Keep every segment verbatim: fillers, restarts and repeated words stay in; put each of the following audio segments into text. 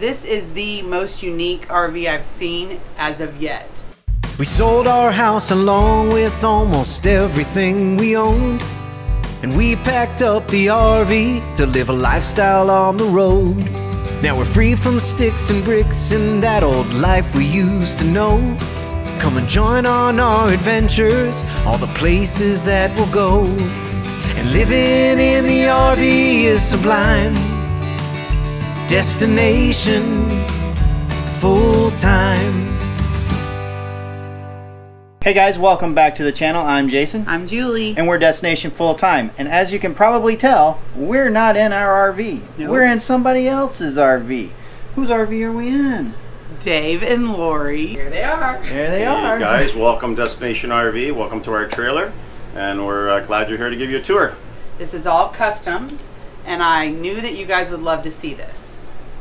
This is the most unique R V I've seen as of yet. We sold our house along with almost everything we owned, and we packed up the R V to live a lifestyle on the road. Now we're free from sticks and bricks and that old life we used to know. Come and join on our adventures, all the places that we'll go. And living in the R V is sublime, destination full time. Hey guys, welcome back to the channel. I'm Jason. I'm Julie. And we're Destination Full Time. And as you can probably tell, we're not in our R V. Nope. We're in somebody else's R V. Whose R V are we in? Dave and Lori. Here they are. Here they hey are. Guys, welcome Destination R V. Welcome to our trailer. And we're uh, glad you're here to give you a tour. This is all custom. And I knew that you guys would love to see this.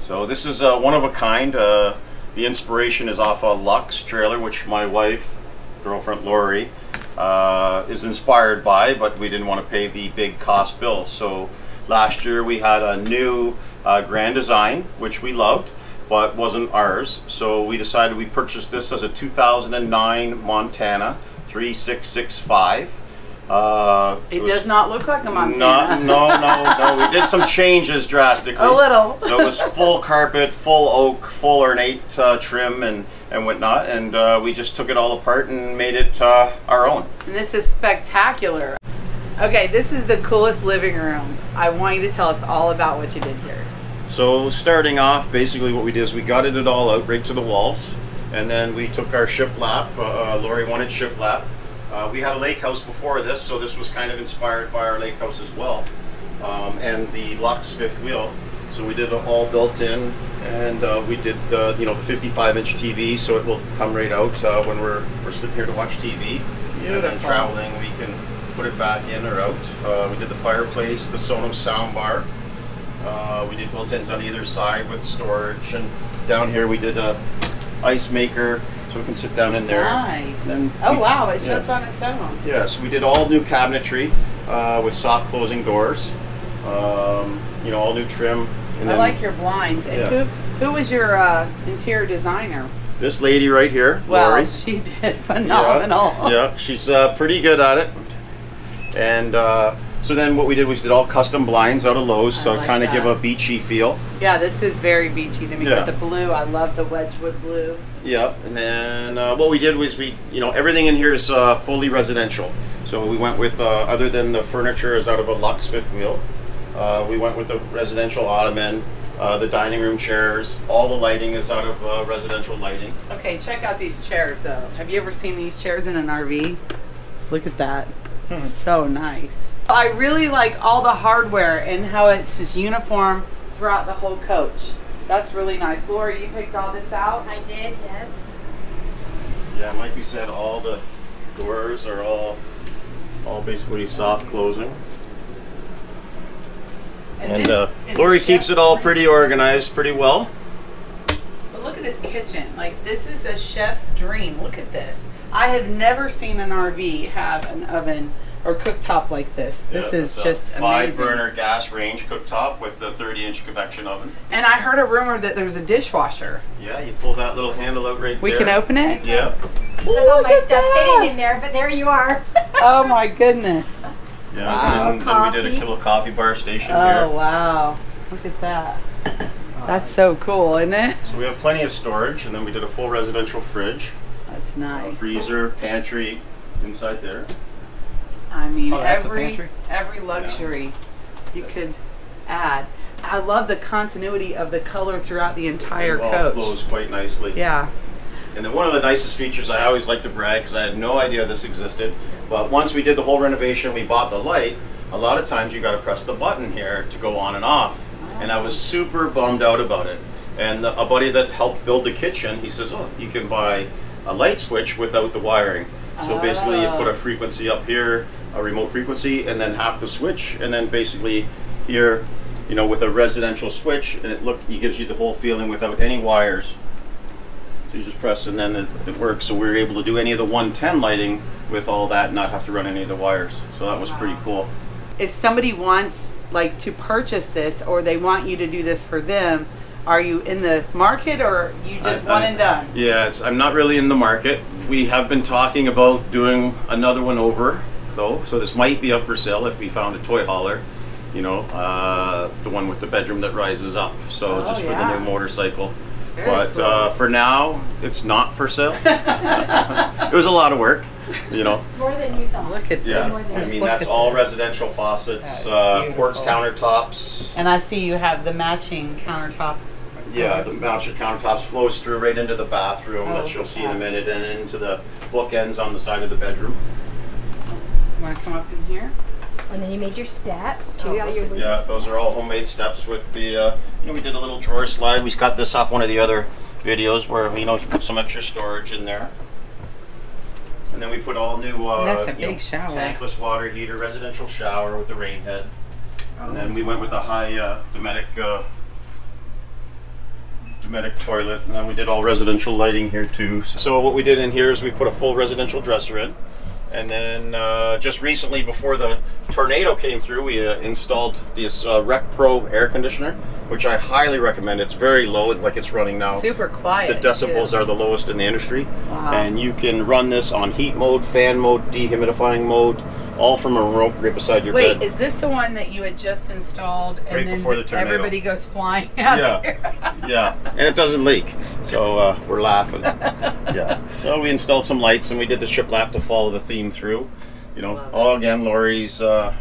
So this is uh, one of a kind. Uh, the inspiration is off a Lux trailer, which my wife, girlfriend Lori, uh, is inspired by, but we didn't want to pay the big cost bill. So last year we had a new uh, Grand Design, which we loved, but wasn't ours. So we decided we purchased this as a two thousand nine Montana three six six five. Uh, it, it does not look like a Montana. No, no, no, no. We did some changes drastically. A little. So it was full carpet, full oak, full ornate uh, trim, and and whatnot, and uh, we just took it all apart and made it uh, our own. And this is spectacular. Okay, this is the coolest living room. I want you to tell us all about what you did here. So starting off, basically what we did is we gutted it all out right to the walls, and then we took our shiplap. Uh, Lori wanted shiplap. Uh, we had a lake house before this, so this was kind of inspired by our lake house as well, um, and the Lux fifth wheel. So we did it all built in, and uh, we did uh, you know, the fifty-five inch T V, so it will come right out uh, when we're we're sitting here to watch T V. Yeah, and then traveling, we can put it back in or out. Uh, we did the fireplace, the Sonos soundbar. Uh, we did built-ins on either side with storage, and down here we did a ice maker, so we can sit down in there. Nice. And oh we, wow, it shuts yeah. on its own. Yeah, so we did all new cabinetry uh, with soft closing doors. Um, you know, all new trim. And I then, like your blinds. And yeah. who, who was your uh, interior designer? This lady right here. Well, Lori. She did phenomenal. Yeah, yeah. She's uh, pretty good at it. And uh, so then what we did was did all custom blinds out of Lowe's, so like kind of give a beachy feel. Yeah, this is very beachy to me. Yeah. But the blue, I love the Wedgwood blue. Yeah, and then uh, what we did was we, you know, everything in here is uh, fully residential. So we went with, uh, other than the furniture is out of a Lux fifth wheel. Uh, we went with the residential ottoman, uh, the dining room chairs, all the lighting is out of uh, residential lighting. Okay, check out these chairs though. Have you ever seen these chairs in an R V? Look at that. So nice. I really like all the hardware and how it's just uniform throughout the whole coach. That's really nice. Lori, you picked all this out? I did, yes. Yeah, like you said, all the doors are all, all basically soft closing. And, and uh, Lori keeps it all pretty organized, pretty well. But look at this kitchen. Like, this is a chef's dream. Look at this. I have never seen an R V have an oven or cooktop like this. This yeah, is just amazing. Five burner gas range cooktop with the thirty inch convection oven. And I heard a rumor that there's a dishwasher. Yeah, you pull that little handle out right we there. We can open it? Okay. Yeah. Ooh, look all my stuff that. Hitting in there, but there you are. Oh my goodness. Yeah, wow. and then, then we did a little coffee bar station oh, here. Oh wow, look at that. That's so cool, isn't it? So we have plenty of storage, and then we did a full residential fridge. That's nice. Freezer, pantry, inside there. I mean, oh, every, every luxury yeah, you yeah. could add. I love the continuity of the color throughout the entire coach. It all flows quite nicely. Yeah. And then one of the nicest features, I always like to brag because I had no idea this existed, but once we did the whole renovation, we bought the light, a lot of times you got to press the button here to go on and off. Oh. And I was super bummed out about it. And the, a buddy that helped build the kitchen, he says, oh, you can buy a light switch without the wiring. So oh. basically you put a frequency up here, a remote frequency, and then half the switch, and then basically here, you know, with a residential switch, and it, look, it gives you the whole feeling without any wires. So you just press and then it, it works. So we were able to do any of the one ten lighting with all that and not have to run any of the wires. So that was wow. pretty cool. If somebody wants like to purchase this, or they want you to do this for them, Are you in the market, or you just I, one I, and done? Yes, I'm not really in the market. We have been talking about doing another one over, though, so this might be up for sale if we found a toy hauler. You know, uh, the one with the bedroom that rises up. So oh, just for yeah. the new motorcycle. Very but cool. uh, for now, it's not for sale. It was a lot of work, you know. More than you thought. Look at yeah. this. I mean, that's all this. Residential faucets, uh, quartz countertops. And I see you have the matching countertop. Yeah, the matching countertops flows through right into the bathroom oh, that you'll see yeah. in a minute, and then into the bookends on the side of the bedroom. You want to come up in here? And then you made your steps. Oh, yeah, your yeah, those are all homemade steps with the, uh, you know, we did a little drawer slide. We cut this off one of the other videos where, you know, we put some extra storage in there. And then we put all new, uh, That's a big know, shower. tankless water heater, residential shower with the rain head. Oh. And then we went with a high uh, Dometic, uh, Dometic toilet. And then we did all residential lighting here too. So what we did in here is we put a full residential dresser in. And then uh, just recently, before the tornado came through, we uh, installed this uh, RecPro air conditioner, which I highly recommend. It's very low, like it's running now. Super quiet. The decibels too. are the lowest in the industry. Wow. And you can run this on heat mode, fan mode, dehumidifying mode, all from a rope right beside your Wait, bed. Wait, is this the one that you had just installed and right then before the tornado. Everybody goes flying out yeah. here? Yeah, and it doesn't leak. So uh, we're laughing. Yeah. So we installed some lights, and we did the shiplap to follow the theme through. You know, Love all it. again, Lori's. Uh,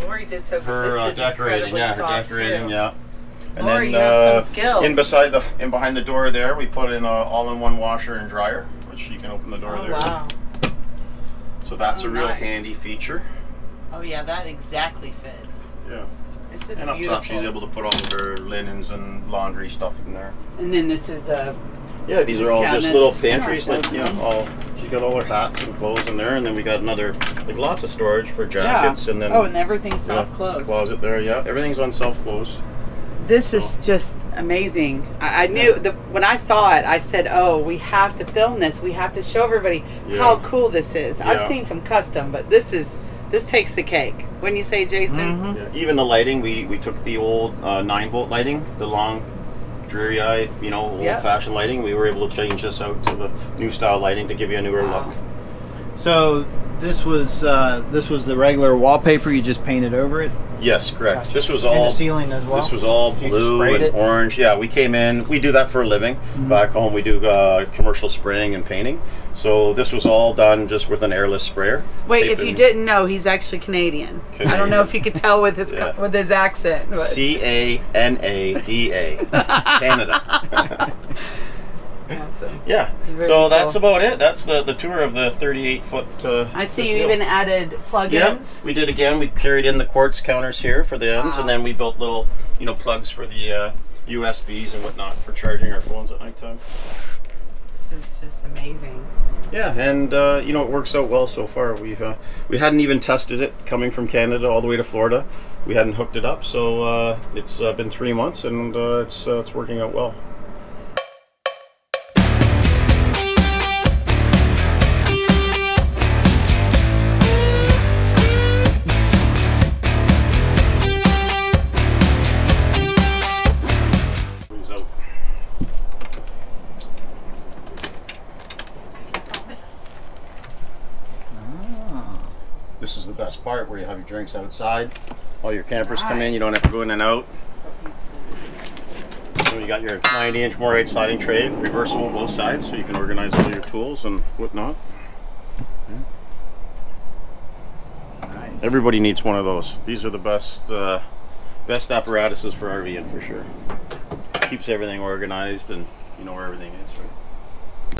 Lori did so good. Her uh, decorating, yeah, her decorating, too. yeah. And Lori, then you have uh, some skills. in beside the, in behind the door there, we put in a all-in-one washer and dryer, which you can open the door oh, there. Wow. So that's oh, a real nice. handy feature. Oh yeah, that exactly fits. Yeah. This is and up beautiful. top, she's able to put all of her linens and laundry stuff in there. And then this is a. Yeah, these are all just little pantries. Like, you know, all she's got all her hats and clothes in there, and then we got another, like, lots of storage for jackets, yeah. and then. Oh, and everything's self-closed. Closet there, yeah. Everything's on self-close. This so. is just amazing. I, I knew yeah. the when I saw it, I said, "Oh, we have to film this. We have to show everybody yeah. how cool this is." Yeah. I've seen some custom, but this is. This takes the cake, wouldn't you say, Jason? Mm-hmm. yeah. Even the lighting, we, we took the old uh, nine volt lighting, the long, dreary-eyed, you know, old-fashioned yep. lighting. We were able to change this out to the new style lighting to give you a newer wow. look. So this was uh, this was the regular wallpaper. You just painted over it? Yes, correct. Gotcha. This was all and the ceiling as well. This was all blue and it? orange. Yeah, we came in. We do that for a living. Mm-hmm. Back home, we do uh, commercial spraying and painting. So this was all done just with an airless sprayer. Wait, They've if you didn't know, he's actually Canadian. Canadian. I don't know if you could tell with his yeah. with his accent. But. C A N A D A, Canada. Awesome. Yeah. Really so that's cool. about it. That's the the tour of the thirty-eight foot. Uh, I see you deal. even added plugins. Yeah, we did again. We carried in the quartz counters here for the ends, wow. and then we built little, you know, plugs for the uh, U S Bs and whatnot for charging our phones at nighttime. This is just amazing. Yeah, and uh, you know, it works out well so far. We've uh, we hadn't even tested it coming from Canada all the way to Florida. We hadn't hooked it up, so uh, it's uh, been three months, and uh, it's uh, it's working out well. This is the best part where you have your drinks outside. All your campers nice. come in, you don't have to go in and out. So you got your ninety inch Morite sliding tray, reversible both sides, so you can organize all your tools and whatnot. Yeah. Nice. Everybody needs one of those. These are the best, uh, best apparatuses for RVing for sure. Keeps everything organized, and you know where everything is. Right?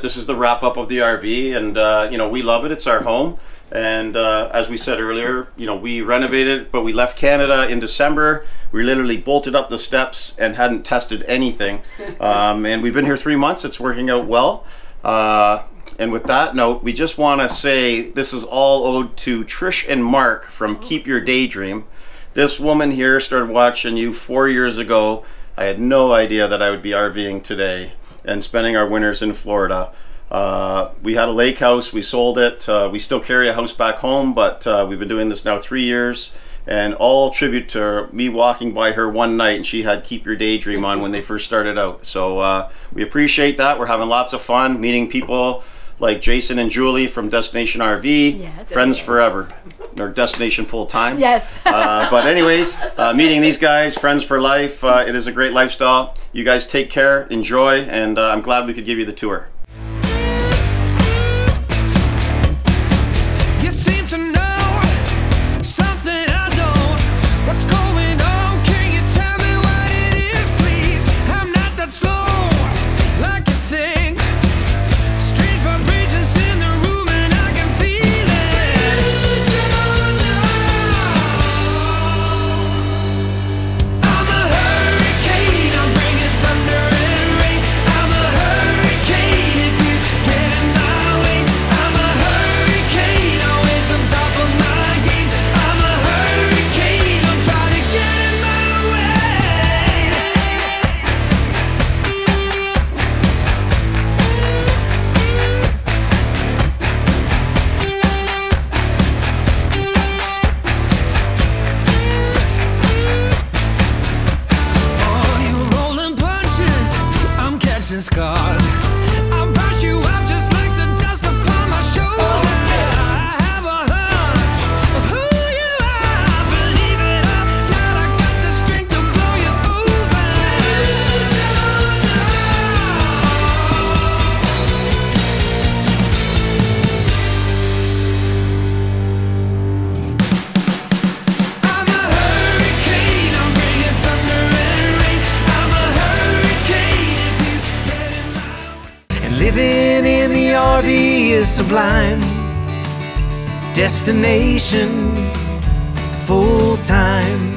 This is the wrap up of the R V, and uh, you know, we love it. It's our home, and uh, as we said earlier, you know, we renovated it, but we left Canada in December. We literally bolted up the steps and hadn't tested anything, um, and we've been here three months. It's working out well, uh, and with that note, we just want to say this is all owed to Trish and Mark from Keep Your Daydream. This woman here started watching you four years ago. I had no idea that I would be RVing today and spending our winters in Florida. Uh, we had a lake house, we sold it. Uh, we still carry a house back home, but uh, we've been doing this now three years. and all tribute to me walking by her one night, and she had Keep Your Daydream on when they first started out. So uh, we appreciate that. We're having lots of fun meeting people like Jason and Julie from Destination R V, yeah, friends okay. forever, or Destination full time. Yes. uh, but anyways, uh, meeting these guys, friends for life. Uh, it is a great lifestyle. You guys take care, enjoy, and uh, I'm glad we could give you the tour. Sublime destination full time.